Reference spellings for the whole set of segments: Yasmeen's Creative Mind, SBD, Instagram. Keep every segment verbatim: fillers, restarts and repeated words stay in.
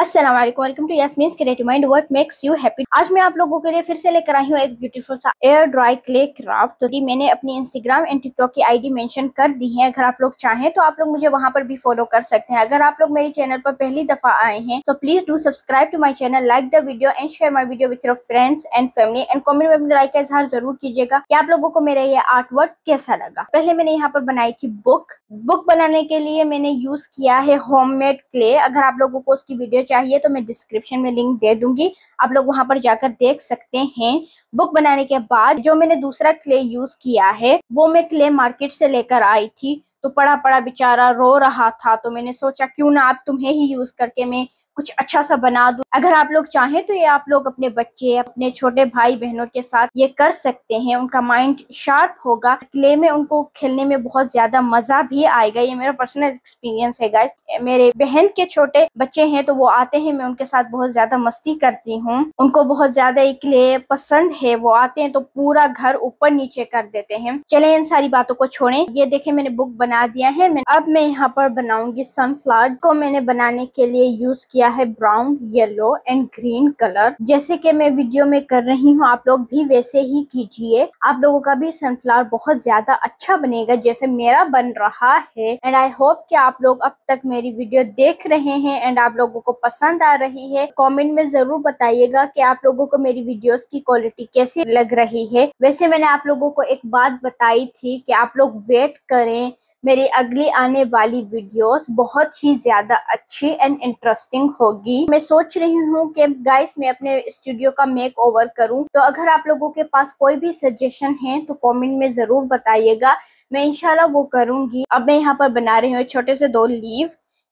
अस्सलाम वालेकुम, welcome to Yasmin's creative mind, what makes you happy. आज मैं आप लोगों के लिए फिर से लेकर आई हूँ एक ब्यूटीफुल सा एयर ड्राई क्ले क्राफ्ट। तो जी मैंने अपनी इंस्टाग्राम एंड टिकटॉक की आईडी मेंशन कर दी है। अगर आप लोग चाहें तो आप लोग मुझे वहां पर भी फॉलो कर सकते हैं। अगर आप लोग मेरे चैनल पर पहली दफा आए हैं तो please do subscribe to my channel, like the video and share my video with your friends and family and comment में अपनी राय का इजहार जरूर कीजिएगा कि आप लोगों को मेरा ये आर्ट वर्क कैसा लगा। पहले मैंने यहाँ पर बनाई थी बुक। बुक बनाने के लिए मैंने यूज किया है होममेड क्ले। अगर आप लोगों को उसकी वीडियो चाहिए तो मैं डिस्क्रिप्शन में लिंक दे दूंगी, आप लोग वहां पर जाकर देख सकते हैं। बुक बनाने के बाद जो मैंने दूसरा क्ले यूज किया है वो मैं क्ले मार्केट से लेकर आई थी। तो पड़ा पड़ा बेचारा रो रहा था, तो मैंने सोचा क्यों ना आप तुम्हें ही यूज करके मैं कुछ अच्छा सा बना दूं। अगर आप लोग चाहें तो ये आप लोग अपने बच्चे, अपने छोटे भाई बहनों के साथ ये कर सकते हैं। उनका माइंड शार्प होगा, क्ले में उनको खेलने में बहुत ज्यादा मजा भी आएगा। ये मेरा पर्सनल एक्सपीरियंस है गाइस। मेरे बहन के छोटे बच्चे हैं तो वो आते हैं, मैं उनके साथ बहुत ज्यादा मस्ती करती हूँ। उनको बहुत ज्यादा ये क्ले पसंद है, वो आते हैं तो पूरा घर ऊपर नीचे कर देते हैं। चले इन सारी बातों को छोड़े। ये देखे मैंने बुक बना दिया है। अब मैं यहाँ पर बनाऊंगी सनफ्लावर को। मैंने बनाने के लिए यूज किया है brown, yellow and green colour. जैसे कि मैं वीडियो में कर रही हूँ, आप लोग भी वैसे ही कीजिए। आप लोगों का भी सनफ्लावर बहुत ज्यादा अच्छा बनेगा जैसे मेरा बन रहा है। एंड आई होप कि आप लोग अब तक मेरी वीडियो देख रहे हैं एंड आप लोगों को पसंद आ रही है। कमेंट में जरूर बताइएगा कि आप लोगों को मेरी वीडियोस की क्वालिटी कैसी लग रही है। वैसे मैंने आप लोगों को एक बात बताई थी कि आप लोग वेट करें, मेरी अगली आने वाली वीडियोस बहुत ही ज्यादा अच्छी एंड इंटरेस्टिंग होगी। मैं सोच रही हूँ कि गाइस मैं अपने स्टूडियो का मेक ओवर करूँ। तो अगर आप लोगों के पास कोई भी सजेशन है तो कमेंट में जरूर बताइएगा, मैं इंशाल्लाह वो करूँगी। अब मैं यहाँ पर बना रही हूँ छोटे से दो लीव,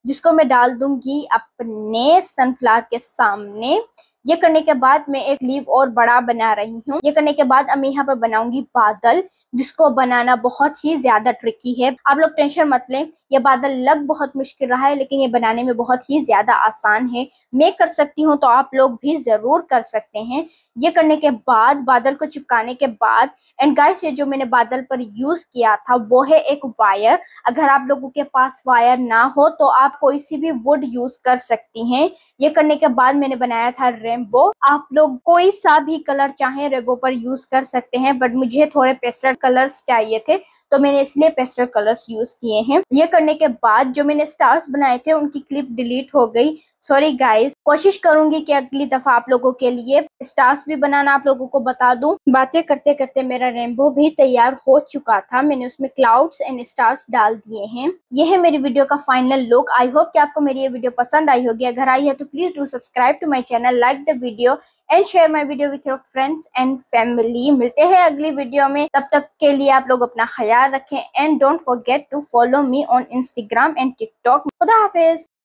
जिसको मैं डाल दूंगी अपने सनफ्लावर के सामने। ये करने के बाद मैं एक लीव और बड़ा बना रही हूँ। ये करने के बाद अब मैं यहाँ पर बनाऊंगी बादल, जिसको बनाना बहुत ही ज्यादा ट्रिकी है। आप लोग टेंशन मत लें, ये बादल लग बहुत मुश्किल रहा है लेकिन ये बनाने में बहुत ही ज्यादा आसान है। मैं कर सकती हूँ तो आप लोग भी जरूर कर सकते हैं। ये करने के बाद बादल को चिपकाने के बाद एंड गाइस ये जो मैंने बादल पर यूज किया था वो है एक वायर। अगर आप लोगों के पास वायर ना हो तो आप कोई सी भी वुड यूज कर सकती हैं। ये करने के बाद मैंने बनाया था रेनबो। आप लोग कोई सा भी कलर चाहे रेनबो पर यूज कर सकते हैं, बट मुझे थोड़े पेस्टल कलर्स चाहिए थे तो मैंने इसलिए पेस्टल कलर्स यूज किए हैं। ये करने के बाद जो मैंने स्टार्स बनाए थे उनकी क्लिप डिलीट हो गई, सॉरी गाइस। कोशिश करूंगी कि अगली दफा आप लोगों के लिए स्टार्स भी बनाना आप लोगों को बता दूं। बातें करते करते मेरा रेनबो भी तैयार हो चुका था, मैंने उसमें क्लाउड्स एंड स्टार्स डाल दिए हैं। यह है मेरी वीडियो का फाइनल लुक। आई होप कि आपको मेरी ये वीडियो पसंद आई होगी। अगर आई है तो please do subscribe to my channel, like the video and share my video with your friends and family. मिलते हैं अगली वीडियो में, तब तक के लिए आप लोग अपना ख्याल रखें and don't forget to follow me on Instagram and TikTok. खुदा हाफिज।